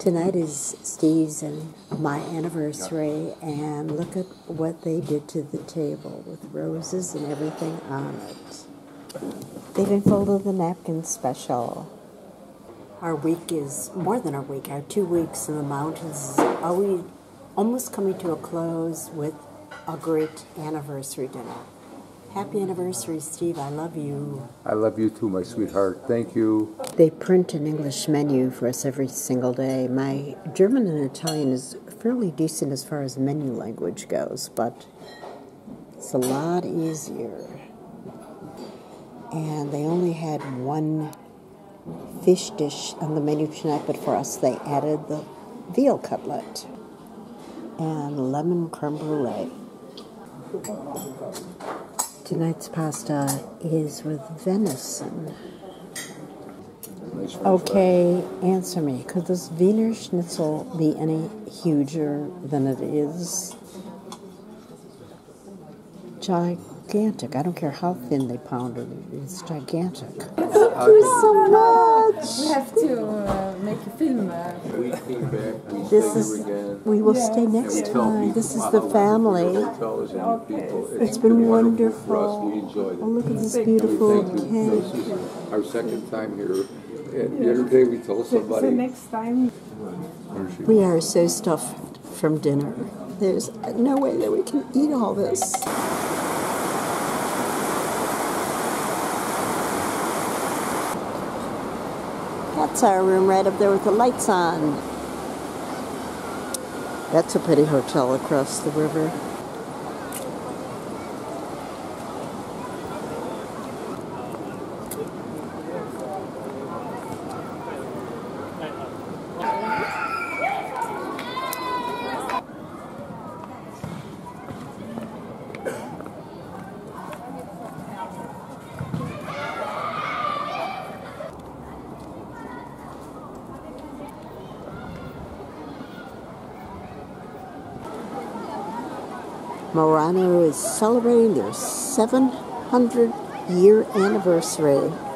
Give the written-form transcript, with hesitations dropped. Tonight is Steve's and my anniversary, and look at what they did to the table with roses and everything on it. They did fold the napkin special. Our week is more than our week. Our 2 weeks in the mountains is almost coming to a close with a great anniversary dinner. Happy anniversary, Steve. I love you. I love you too, my sweetheart. Thank you. They print an English menu for us every single day. My German and Italian is fairly decent as far as menu language goes, but it's a lot easier. And they only had one fish dish on the menu tonight, but for us they added the veal cutlet and lemon creme brulee. Tonight's pasta is with venison. Okay, answer me. Could this Wiener Schnitzel be any huger than it is? Gigantic. I don't care how thin they pounded it. It's gigantic. Thank you so much. We have to make a film. We will stay next time. This is the family. Okay. It's been wonderful. Oh, look at this beautiful cake. This is our second time here. And the other day we told somebody. So next time. We are so stuffed from dinner. There's no way that we can eat all this. That's our room right up there with the lights on. That's a pretty hotel across the river. Merano is celebrating their 700-year anniversary.